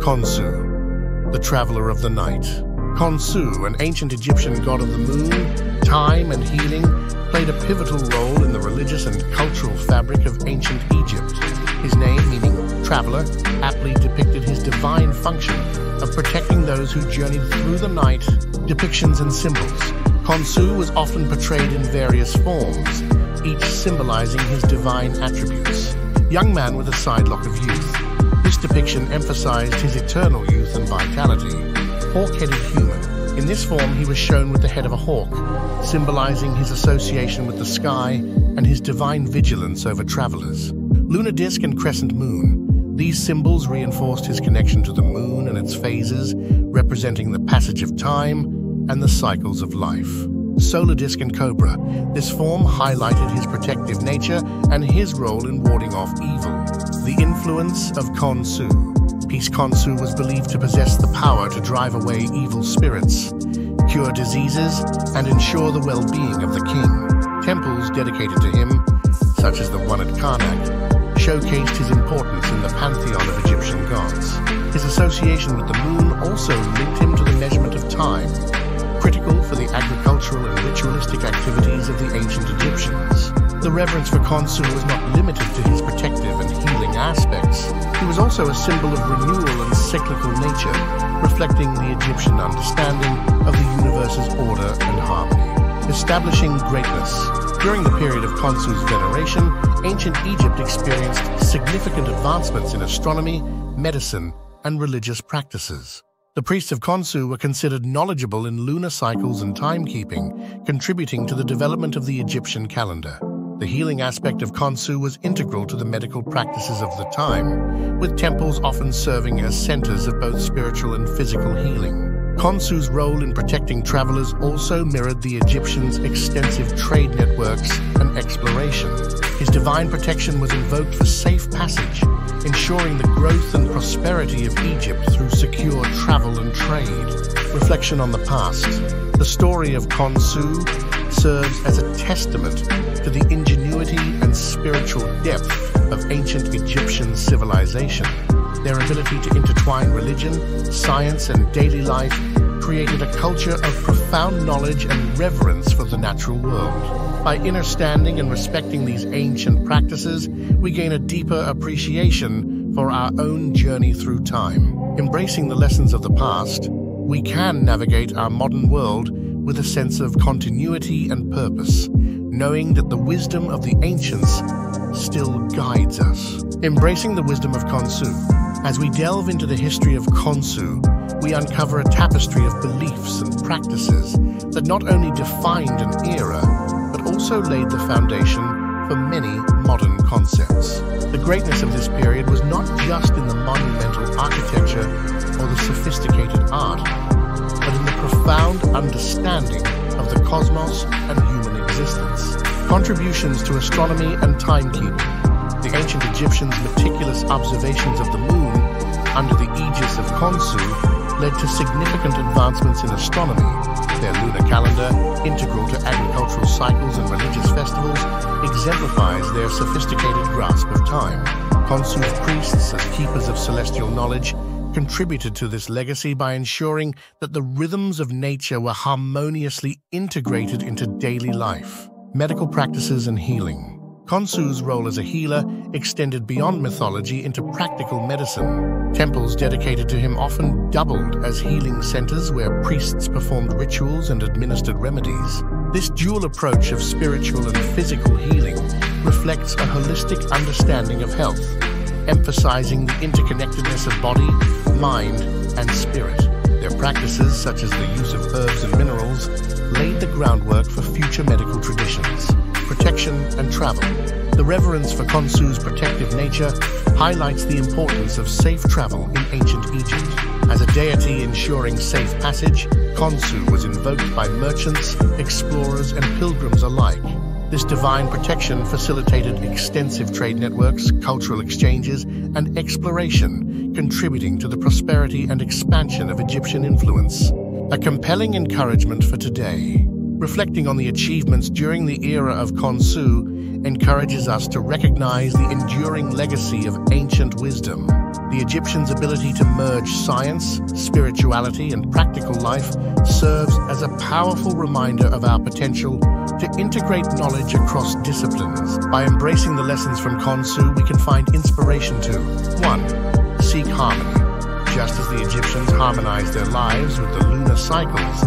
Khonsu, the Traveler of the Night. Khonsu, an ancient Egyptian god of the moon, time, and healing, played a pivotal role in the religious and cultural fabric of ancient Egypt. His name, meaning traveler, aptly depicted his divine function of protecting those who journeyed through the night. Depictions and symbols. Khonsu was often portrayed in various forms, each symbolizing his divine attributes. Young man with a sidelock of youth. This depiction emphasized his eternal youth and vitality. Hawk-headed human. In this form, he was shown with the head of a hawk, symbolizing his association with the sky and his divine vigilance over travelers. Lunar disc and crescent moon. These symbols reinforced his connection to the moon and its phases, representing the passage of time and the cycles of life. Solar disc and cobra. This form highlighted his protective nature and his role in warding off evil. The influence of Khonsu. Khonsu was believed to possess the power to drive away evil spirits, cure diseases, and ensure the well-being of the king. Temples dedicated to him, such as the one at Karnak, showcased his importance in the pantheon of Egyptian gods. His association with the moon also linked him to the measurement of time, critical for the agricultural and ritualistic activities of the ancient Egyptians. The reverence for Khonsu was not limited to his protective and healing aspects. He was also a symbol of renewal and cyclical nature, reflecting the Egyptian understanding of the universe's order and harmony. Establishing greatness. During the period of Khonsu's veneration, ancient Egypt experienced significant advancements in astronomy, medicine, and religious practices. The priests of Khonsu were considered knowledgeable in lunar cycles and timekeeping, contributing to the development of the Egyptian calendar. The healing aspect of Khonsu was integral to the medical practices of the time, with temples often serving as centers of both spiritual and physical healing. Khonsu's role in protecting travelers also mirrored the Egyptians' extensive trade networks and exploration. His divine protection was invoked for safe passage, ensuring the growth and prosperity of Egypt through secure travel and trade. Reflection on the past. The story of Khonsu serves as a testament to the ingenuity and spiritual depth of ancient Egyptian civilization. Their ability to intertwine religion, science, and daily life created a culture of profound knowledge and reverence for the natural world. By understanding and respecting these ancient practices, we gain a deeper appreciation for our own journey through time. Embracing the lessons of the past, we can navigate our modern world with a sense of continuity and purpose, knowing that the wisdom of the ancients still guides us. Embracing the wisdom of Khonsu. As we delve into the history of Khonsu, we uncover a tapestry of beliefs and practices that not only defined an era, but also laid the foundation for many modern concepts. The greatness of this period was not just in the monumental architecture or the sophisticated art, but in the profound understanding of the cosmos and human existence. Contributions to astronomy and timekeeping. The ancient Egyptians' meticulous observations of the moon under the aegis of Khonsu led to significant advancements in astronomy. Their lunar calendar, integral to agricultural cycles and religious festivals, exemplifies their sophisticated grasp of time. Khonsu's priests, as keepers of celestial knowledge, contributed to this legacy by ensuring that the rhythms of nature were harmoniously integrated into daily life. Medical practices and healing. Khonsu's role as a healer extended beyond mythology into practical medicine. Temples dedicated to him often doubled as healing centers where priests performed rituals and administered remedies. This dual approach of spiritual and physical healing reflects a holistic understanding of health, emphasizing the interconnectedness of body, mind, and spirit. Their practices, such as the use of herbs and minerals, laid the groundwork for future medical traditions. Protection and travel. The reverence for Khonsu's protective nature highlights the importance of safe travel in ancient Egypt. As a deity ensuring safe passage, Khonsu was invoked by merchants, explorers, and pilgrims alike. This divine protection facilitated extensive trade networks, cultural exchanges, and exploration, contributing to the prosperity and expansion of Egyptian influence. A compelling encouragement for today. Reflecting on the achievements during the era of Khonsu encourages us to recognize the enduring legacy of ancient wisdom. the Egyptians' ability to merge science, spirituality, and practical life serves as a powerful reminder of our potential to integrate knowledge across disciplines. By embracing the lessons from Khonsu, we can find inspiration to 1. Seek harmony. Just as the Egyptians harmonized their lives with the lunar cycles,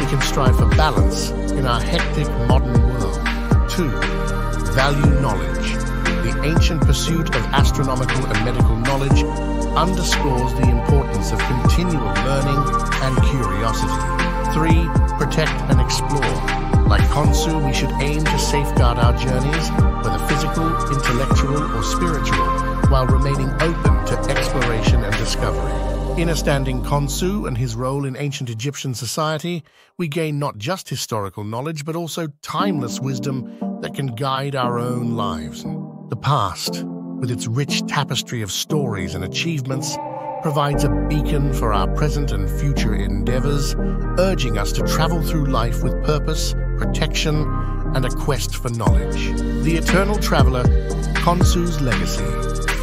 we can strive for balance in our hectic modern world. 2. Value knowledge. The ancient pursuit of astronomical and medical knowledge underscores the importance of continual learning and curiosity. 3. Protect and explore. Like Khonsu, we should aim to safeguard our journeys, whether physical, intellectual, or spiritual, while remaining open to exploration and discovery. In understanding Khonsu and his role in ancient Egyptian society, we gain not just historical knowledge, but also timeless wisdom that can guide our own lives. The past, with its rich tapestry of stories and achievements, provides a beacon for our present and future endeavors, urging us to travel through life with purpose, protection, and a quest for knowledge. The eternal traveler, Khonsu's legacy.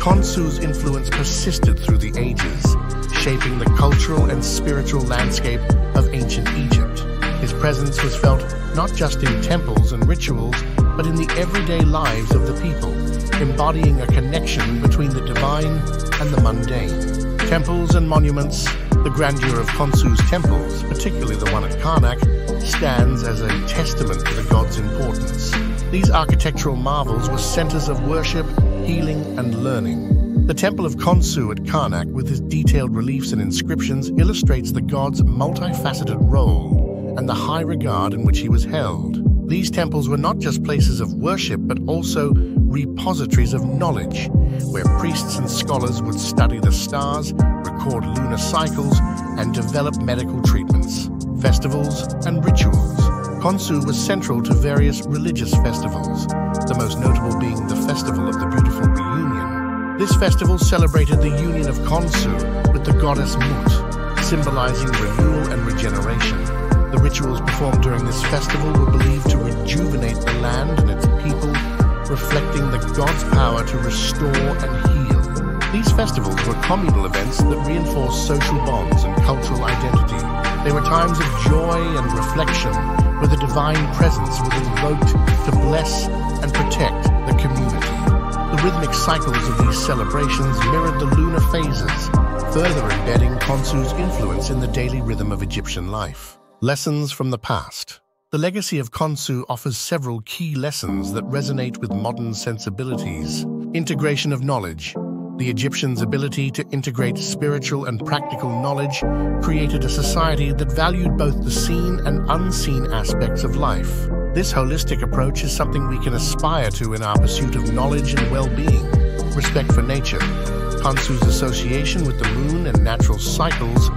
Khonsu's influence persisted through the ages, shaping the cultural and spiritual landscape of ancient Egypt. His presence was felt not just in temples and rituals, but in the everyday lives of the people, embodying a connection between the divine and the mundane. Temples and monuments. The grandeur of Khonsu's temples, particularly the one at Karnak, stands as a testament to the god's importance. These architectural marvels were centers of worship, healing, and learning. The temple of Khonsu at Karnak, with its detailed reliefs and inscriptions, illustrates the god's multifaceted role and the high regard in which he was held. These temples were not just places of worship, but also repositories of knowledge, where priests and scholars would study the stars, record lunar cycles, and develop medical treatments, festivals, and rituals. Khonsu was central to various religious festivals, the most notable being the Festival of the Beautiful Reunion. This festival celebrated the union of Khonsu with the goddess Mut, symbolizing renewal and regeneration. The rituals performed during this festival were believed to rejuvenate the land and its people, reflecting the god's power to restore and heal. These festivals were communal events that reinforced social bonds and cultural identity. They were times of joy and reflection, where the divine presence was invoked to bless and protect the community. The rhythmic cycles of these celebrations mirrored the lunar phases, further embedding Khonsu's influence in the daily rhythm of Egyptian life. Lessons from the past. The legacy of Khonsu offers several key lessons that resonate with modern sensibilities. Integration of knowledge. The Egyptians' ability to integrate spiritual and practical knowledge created a society that valued both the seen and unseen aspects of life. This holistic approach is something we can aspire to in our pursuit of knowledge and well-being. Respect for nature. Khonsu's association with the moon and natural cycles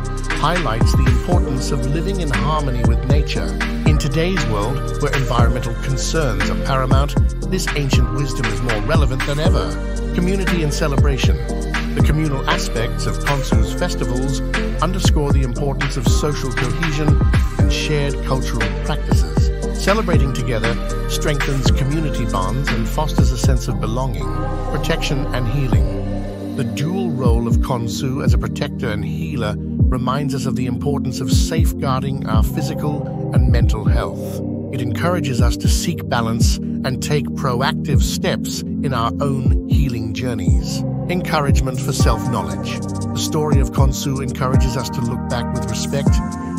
highlights the importance of living in harmony with nature. In today's world, where environmental concerns are paramount, this ancient wisdom is more relevant than ever. Community and celebration. The communal aspects of Khonsu's festivals underscore the importance of social cohesion and shared cultural practices. Celebrating together strengthens community bonds and fosters a sense of belonging, protection, and healing. The dual role of Khonsu as a protector and healer reminds us of the importance of safeguarding our physical and mental health. It encourages us to seek balance and take proactive steps in our own healing journeys. Encouragement for self-knowledge. The story of Khonsu encourages us to look back with respect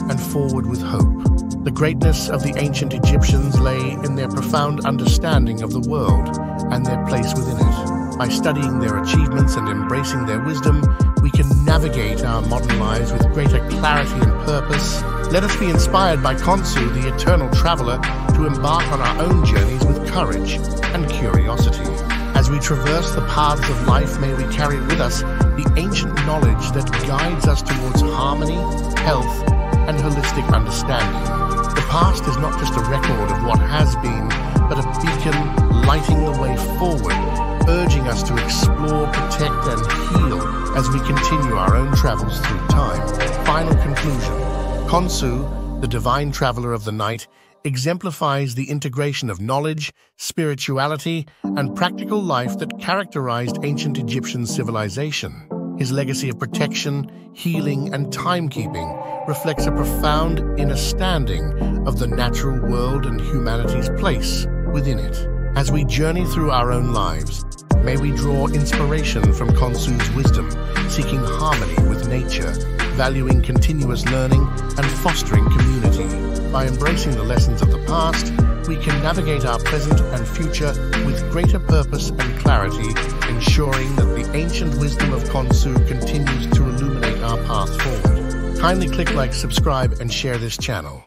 and forward with hope. The greatness of the ancient Egyptians lay in their profound understanding of the world and their place within it. By studying their achievements and embracing their wisdom, we can navigate our modern lives with greater clarity and purpose. Let us be inspired by Khonsu, the eternal traveler, to embark on our own journeys with courage and curiosity. As we traverse the paths of life, may we carry with us the ancient knowledge that guides us towards harmony, health, and holistic understanding. The past is not just a record of what has been, but a beacon lighting the way forward, urging us to explore, protect, and heal as we continue our own travels through time. Final conclusion. Khonsu, the divine traveler of the night, exemplifies the integration of knowledge, spirituality, and practical life that characterized ancient Egyptian civilization. His legacy of protection, healing, and timekeeping reflects a profound inner standing of the natural world and humanity's place within it. As we journey through our own lives, may we draw inspiration from Khonsu's wisdom, seeking harmony with nature, valuing continuous learning, and fostering community. By embracing the lessons of the past, we can navigate our present and future with greater purpose and clarity, ensuring that the ancient wisdom of Khonsu continues to illuminate our path forward. Kindly click like, subscribe, and share this channel.